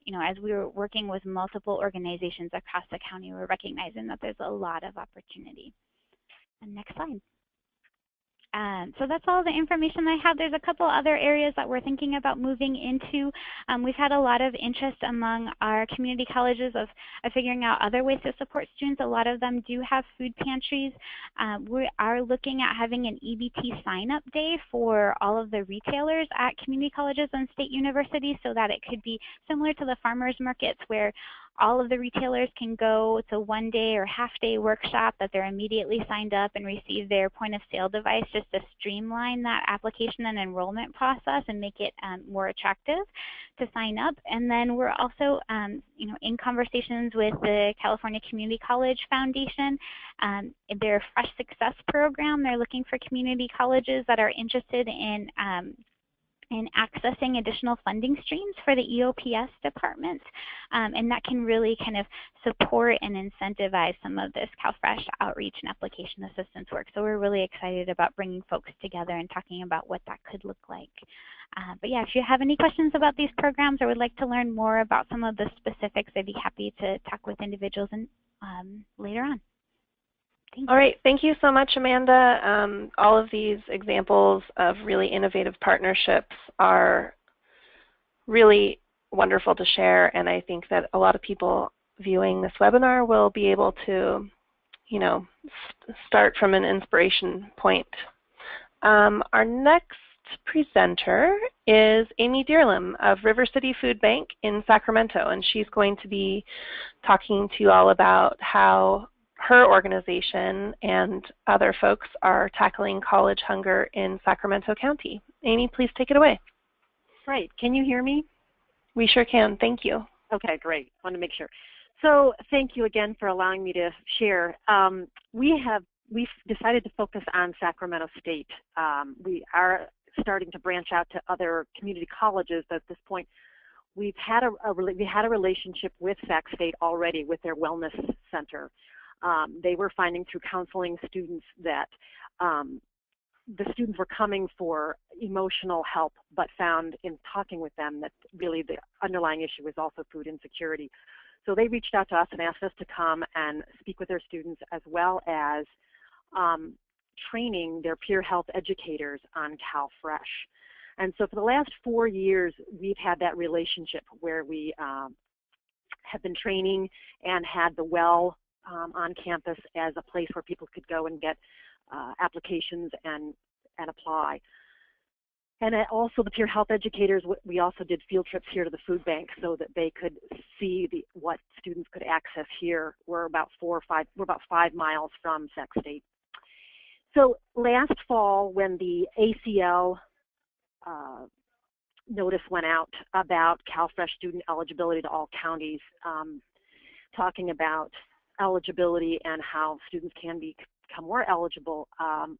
you know, as we were working with multiple organizations across the county, we're recognizing that there's a lot of opportunity. And next slide. So that's all the information I have. There's a couple other areas that we're thinking about moving into. We've had a lot of interest among our community colleges of figuring out other ways to support students. A lot of them do have food pantries. We are looking at having an EBT sign-up day for all of the retailers at community colleges and state universities so that it could be similar to the farmers markets where all of the retailers can go to one-day or half-day workshop that they're immediately signed up and receive their point-of-sale device just to streamline that application and enrollment process and make it more attractive to sign up. And then we're also you know, in conversations with the California Community College Foundation. Their Fresh Success program, they're looking for community colleges that are interested in in accessing additional funding streams for the EOPS departments, and that can really kind of support and incentivize some of this CalFresh outreach and application assistance work. So we're really excited about bringing folks together and talking about what that could look like. But yeah, if you have any questions about these programs or would like to learn more about some of the specifics, I'd be happy to talk with individuals and, later on. All right, thank you so much, Amanda. All of these examples of really innovative partnerships are really wonderful to share, and I think that a lot of people viewing this webinar will be able to, you know, start from an inspiration point. Our next presenter is Amy Dierlam of River City Food Bank in Sacramento, and she's going to be talking to you all about how her organization and other folks are tackling college hunger in Sacramento County. Amy, please take it away. Great. Can you hear me? We sure can. Thank you. Okay, great. I want to make sure. So thank you again for allowing me to share. We've decided to focus on Sacramento State. We are starting to branch out to other community colleges, but at this point, we've had we had a relationship with Sac State already with their wellness center. They were finding through counseling students that the students were coming for emotional help, but found in talking with them that really the underlying issue was also food insecurity. So they reached out to us and asked us to come and speak with their students, as well as training their peer health educators on CalFresh. And so for the last 4 years, we've had that relationship where we have been training and had the well on campus as a place where people could go and get applications and apply. And also the peer health educators, we also did field trips here to the food bank so that they could see what students could access here. We're about 5 miles from Sac State. So last fall, when the ACL notice went out about CalFresh student eligibility to all counties, talking about eligibility and how students can become more eligible,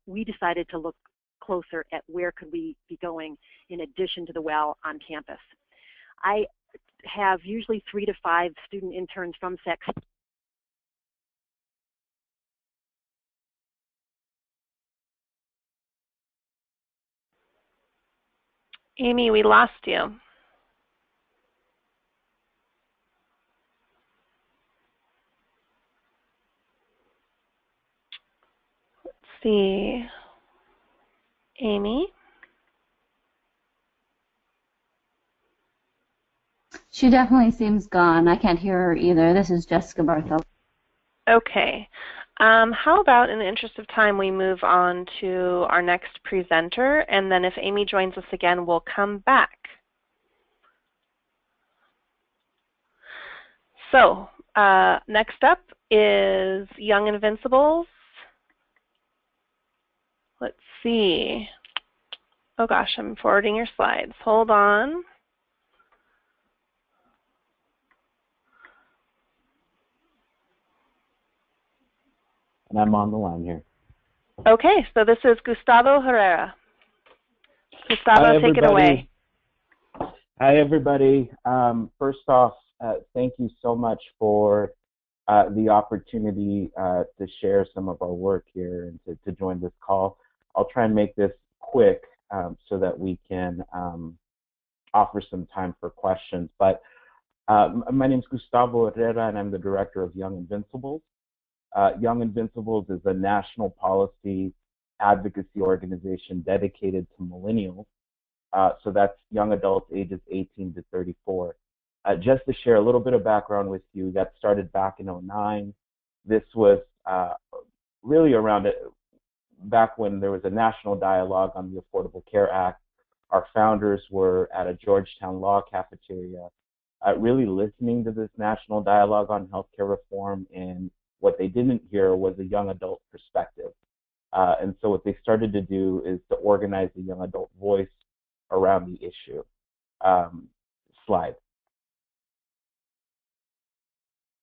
we decided to look closer at where could we be going in addition to the well on campus. I have usually 3 to 5 student interns from Sac State. Amy, we lost you. See, Amy? She definitely seems gone. I can't hear her either. This is Jessica Bartholow. Okay. How about, in the interest of time, we move on to our next presenter, and then if Amy joins us again, we'll come back. So, next up is Young Invincibles. Let's see. Oh gosh, I'm forwarding your slides. Hold on. And I'm on the line here. Okay, so this is Gustavo Herrera. Gustavo, take it away. Hi, everybody. First off, thank you so much for the opportunity to share some of our work here and to join this call. I'll try and make this quick so that we can offer some time for questions. But my name is Gustavo Herrera, and I'm the director of Young Invincibles. Young Invincibles is a national policy advocacy organization dedicated to millennials. So that's young adults ages 18 to 34. Just to share a little bit of background with you, we got started back in '09. This was really around back when there was a national dialogue on the Affordable Care Act. Our founders were at a Georgetown law cafeteria, really listening to this national dialogue on healthcare reform, and what they didn't hear was a young adult perspective. And so what they started to do is to organize a young adult voice around the issue. Slide.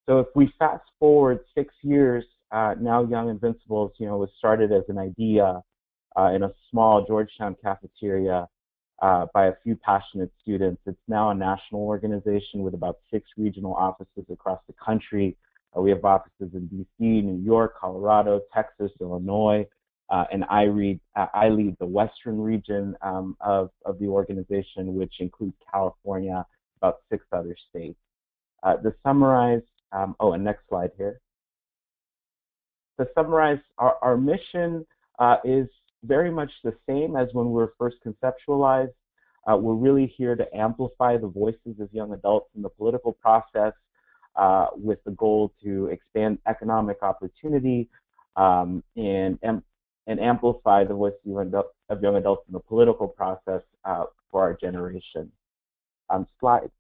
So if we fast forward 6 years, now Young Invincibles, was started as an idea in a small Georgetown cafeteria by a few passionate students. It's now a national organization with about 6 regional offices across the country. We have offices in DC, New York, Colorado, Texas, Illinois, and I lead the Western region of the organization, which includes California, about 6 other states. To summarize, and next slide here. To summarize, our mission is very much the same as when we were first conceptualized. We're really here to amplify the voices of young adults in the political process with the goal to expand economic opportunity and amplify the voices of young adults in the political process for our generation. Slide.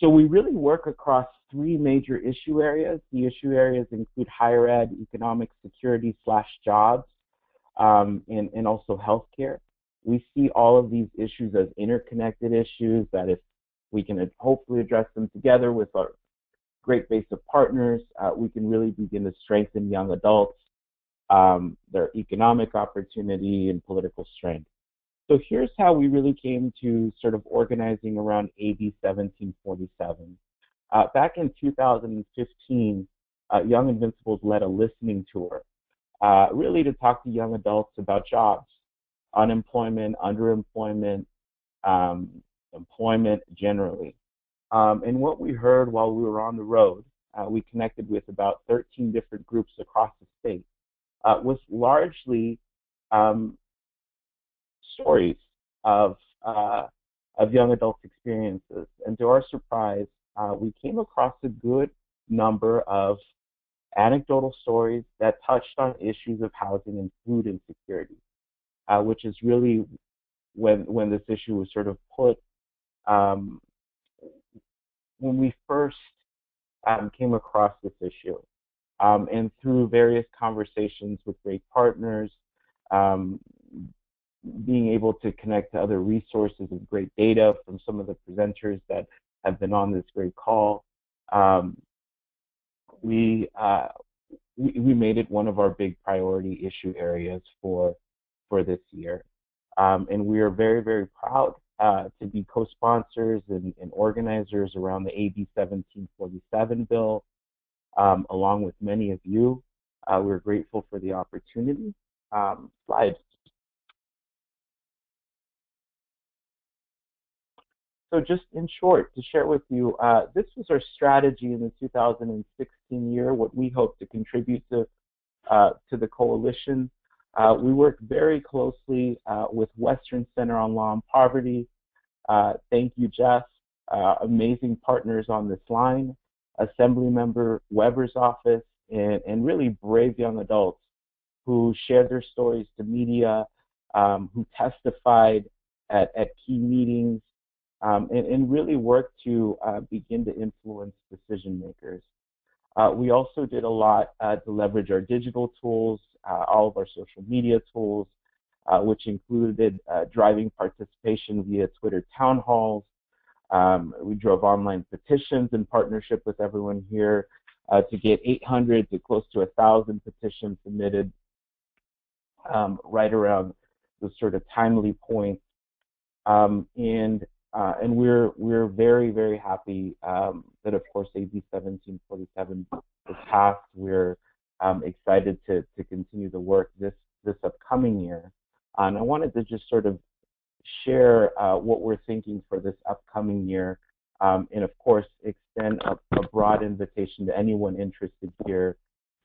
So we really work across 3 major issue areas. The issue areas include higher ed, economic security / jobs, and also healthcare. We see all of these issues as interconnected issues that if we can hopefully address them together with our great base of partners, we can really begin to strengthen young adults, their economic opportunity and political strength. So here's how we really came to sort of organizing around AB 1747. Back in 2015, Young Invincibles led a listening tour, really to talk to young adults about jobs, unemployment, underemployment, employment generally. And what we heard while we were on the road, we connected with about 13 different groups across the state, was largely stories of young adults' experiences. And to our surprise, we came across a good number of anecdotal stories that touched on issues of housing and food insecurity, which is really when this issue was sort of put, when we first came across this issue. And through various conversations with great partners, being able to connect to other resources and great data from some of the presenters that have been on this great call, we made it one of our big priority issue areas for this year, and we are very, very proud to be co-sponsors and organizers around the AB 1747 bill, along with many of you. We're grateful for the opportunity. Slide. So just in short, to share with you, this was our strategy in the 2016 year, what we hope to contribute to the coalition. We worked very closely with Western Center on Law and Poverty. Thank you, Jess. Amazing partners on this line, Assemblymember Weber's office, and really brave young adults who shared their stories to media, who testified at key meetings, and really work to begin to influence decision makers. We also did a lot to leverage our digital tools, all of our social media tools, which included driving participation via Twitter town halls. We drove online petitions in partnership with everyone here to get 800 to close to 1,000 petitions submitted right around the sort of timely point. And we're very, very happy that, of course, AB 1747 was passed. We're excited to continue the work this upcoming year. And I wanted to just sort of share what we're thinking for this upcoming year, and, of course, extend a broad invitation to anyone interested here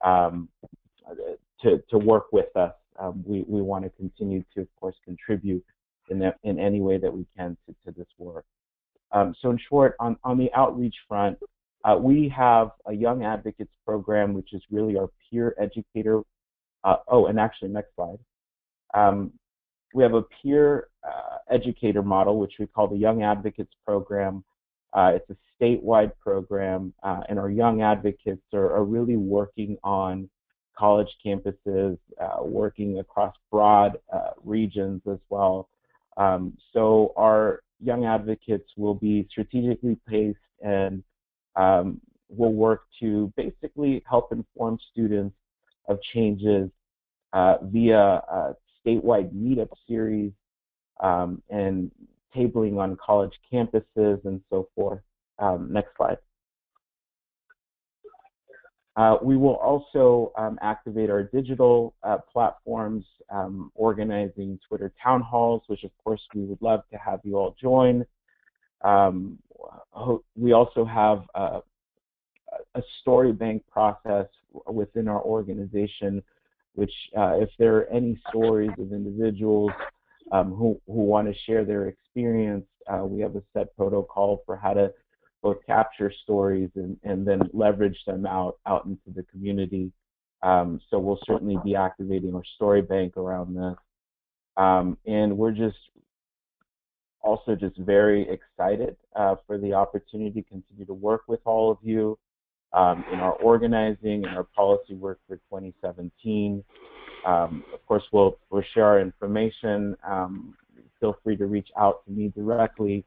to work with us. We want to continue to, of course, contribute in any way that we can to this work. So in short, on the outreach front, we have a Young Advocates program, which is really our peer educator. And actually, next slide. We have a peer educator model, which we call the Young Advocates program. It's a statewide program, and our Young Advocates are really working on college campuses, working across broad regions as well. So our Young Advocates will be strategically placed and will work to basically help inform students of changes via statewide meetup series and tabling on college campuses and so forth. Next slide. We will also activate our digital platforms, organizing Twitter town halls, which of course we would love to have you all join. We also have a story bank process within our organization, which if there are any stories of individuals who want to share their experience, we have a set protocol for how to both capture stories and then leverage them out into the community. So we'll certainly be activating our story bank around this. And we're just also just very excited for the opportunity to continue to work with all of you in our organizing and our policy work for 2017. Of course, we'll share our information. Feel free to reach out to me directly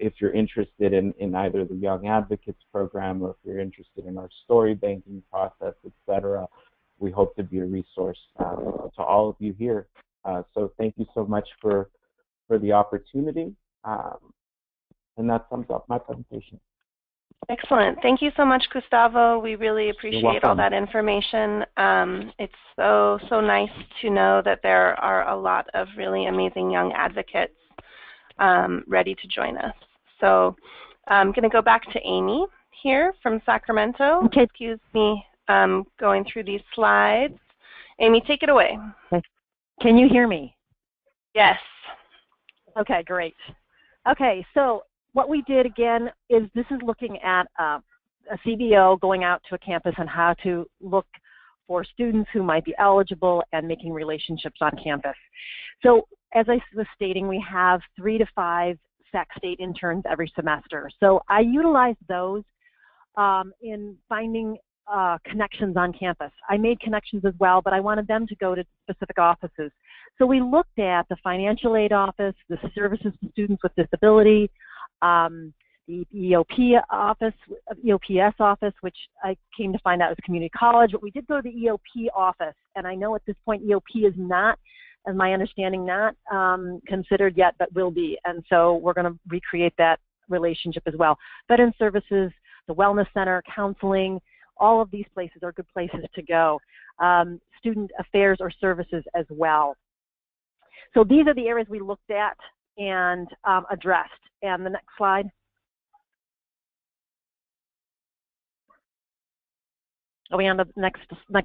if you're interested in either the Young Advocates Program or if you're interested in our story banking process, etc. We hope to be a resource to all of you here. So thank you so much for the opportunity. And that sums up my presentation. Excellent. Thank you so much, Gustavo. We really appreciate all that information. It's so nice to know that there are a lot of really amazing young advocates ready to join us. So I'm going to go back to Amy here from Sacramento. Okay. Excuse me going through these slides. Amy, take it away. Can you hear me? Yes. Okay, great. Okay, so what we did again is this is looking at a CBO going out to a campus and how to look for students who might be eligible and making relationships on campus. So as I was stating, we have 3 to 5 Sac State interns every semester. So I utilized those in finding connections on campus. I made connections as well, but I wanted them to go to specific offices. So we looked at the financial aid office, the services to students with disability, the EOPS office, which I came to find out was community college, but we did go to the EOP office, and I know at this point EOP is not, as my understanding, not considered yet, but will be, and so we're going to recreate that relationship as well. Veteran services, the wellness center, counseling, all of these places are good places to go. Student affairs or services as well. So these are the areas we looked at and addressed. And the next slide. Are we on the next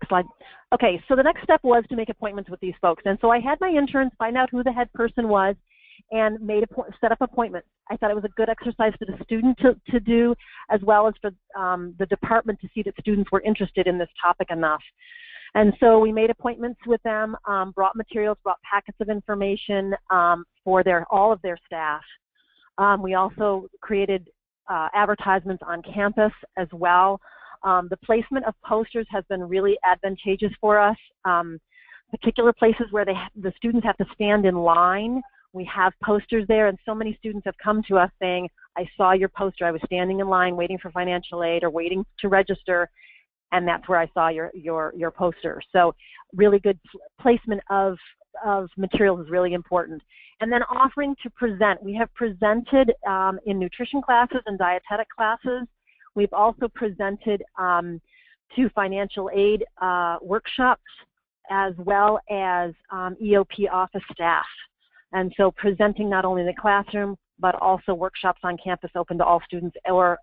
slide? Okay, so the next step was to make appointments with these folks. And so I had my interns find out who the head person was and set up appointments. I thought it was a good exercise for the student to do, as well as for the department to see that students were interested in this topic enough. And so we made appointments with them, brought materials, brought packets of information for all of their staff. We also created advertisements on campus as well. The placement of posters has been really advantageous for us, particular places where the students have to stand in line. We have posters there, and so many students have come to us saying, I saw your poster. I was standing in line waiting for financial aid or waiting to register, and that's where I saw your poster. So really good placement of materials is really important. And then offering to present. We have presented in nutrition classes and dietetic classes. We've also presented to financial aid workshops as well as EOP office staff. And so presenting not only in the classroom, but also workshops on campus open to all students or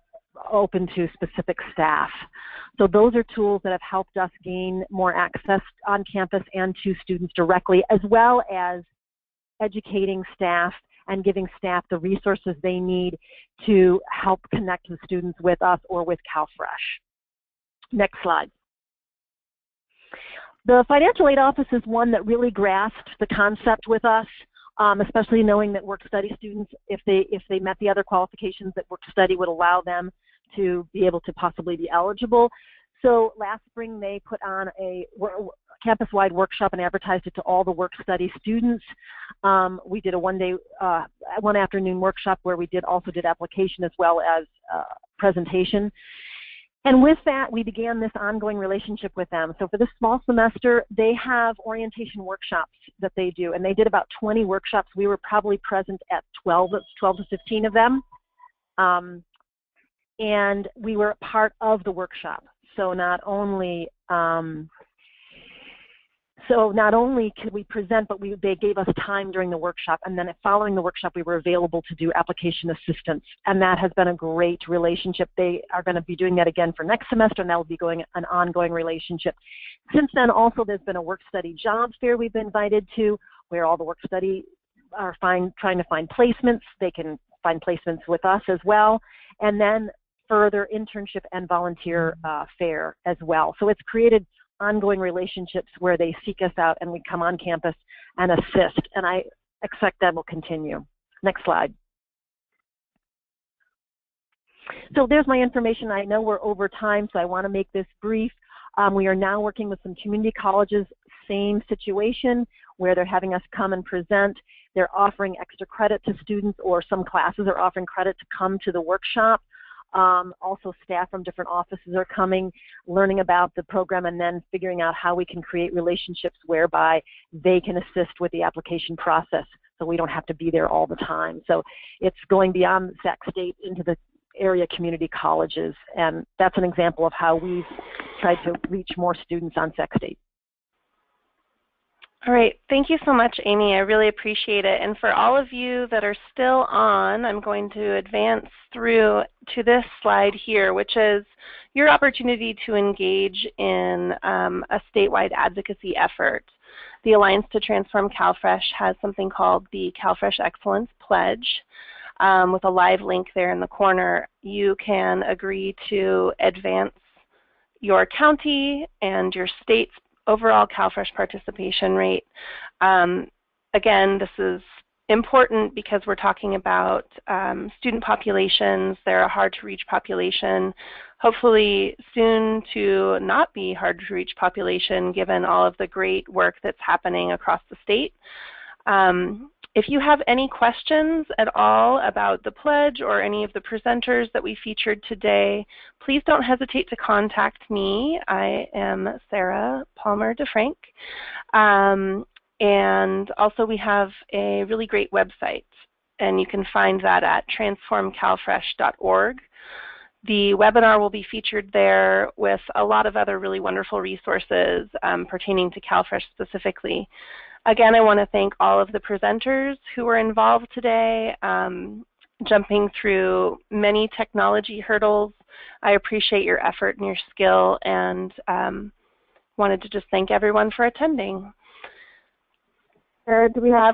open to specific staff. So those are tools that have helped us gain more access on campus and to students directly, as well as educating staff and giving staff the resources they need to help connect the students with us or with CalFresh. Next slide. The financial aid office is one that really grasped the concept with us, especially knowing that work study students, if they met the other qualifications that work study would allow them to be able to possibly be eligible. So last spring they put on a campus-wide workshop and advertised it to all the work study students. We did a one afternoon workshop where we also did application as well as presentation. And with that, we began this ongoing relationship with them. So for this small semester, they have orientation workshops that they do, and they did about 20 workshops. We were probably present at 12 to 15 of them, and we were part of the workshop. So not only could we present, but they gave us time during the workshop, and then following the workshop, we were available to do application assistance, and that has been a great relationship. They are going to be doing that again for next semester, and that will be an ongoing relationship. Since then, also, there's been a work-study jobs fair we've been invited to, where all the work-study are trying to find placements. They can find placements with us as well, and then further internship and volunteer fair as well. So it's created ongoing relationships where they seek us out and we come on campus and assist, and I expect that will continue. Next slide. So there's my information. I know we're over time, so I want to make this brief. We are now working with some community colleges, same situation, where they're having us come and present. They're offering extra credit to students, or some classes are offering credit to come to the workshop. Also, staff from different offices are coming, learning about the program, and then figuring out how we can create relationships whereby they can assist with the application process, so we don't have to be there all the time. So it's going beyond Sac State into the area community colleges, and that's an example of how we've tried to reach more students on Sac State. All right, thank you so much, Amy. I really appreciate it. And for all of you that are still on, I'm going to advance through to this slide here, which is your opportunity to engage in a statewide advocacy effort. The Alliance to Transform CalFresh has something called the CalFresh Excellence Pledge, with a live link there in the corner. You can agree to advance your county and your state's overall CalFresh participation rate. Again, this is important because we're talking about student populations. They're a hard-to-reach population, hopefully soon to not be hard-to-reach population, given all of the great work that's happening across the state. If you have any questions at all about the pledge or any of the presenters that we featured today, please don't hesitate to contact me. I am Sarah Palmer DeFrank. And also, we have a really great website, and you can find that at transformcalfresh.org. The webinar will be featured there with a lot of other really wonderful resources pertaining to CalFresh specifically. Again, I want to thank all of the presenters who were involved today, jumping through many technology hurdles. I appreciate your effort and your skill, and wanted to just thank everyone for attending. Sarah, do we have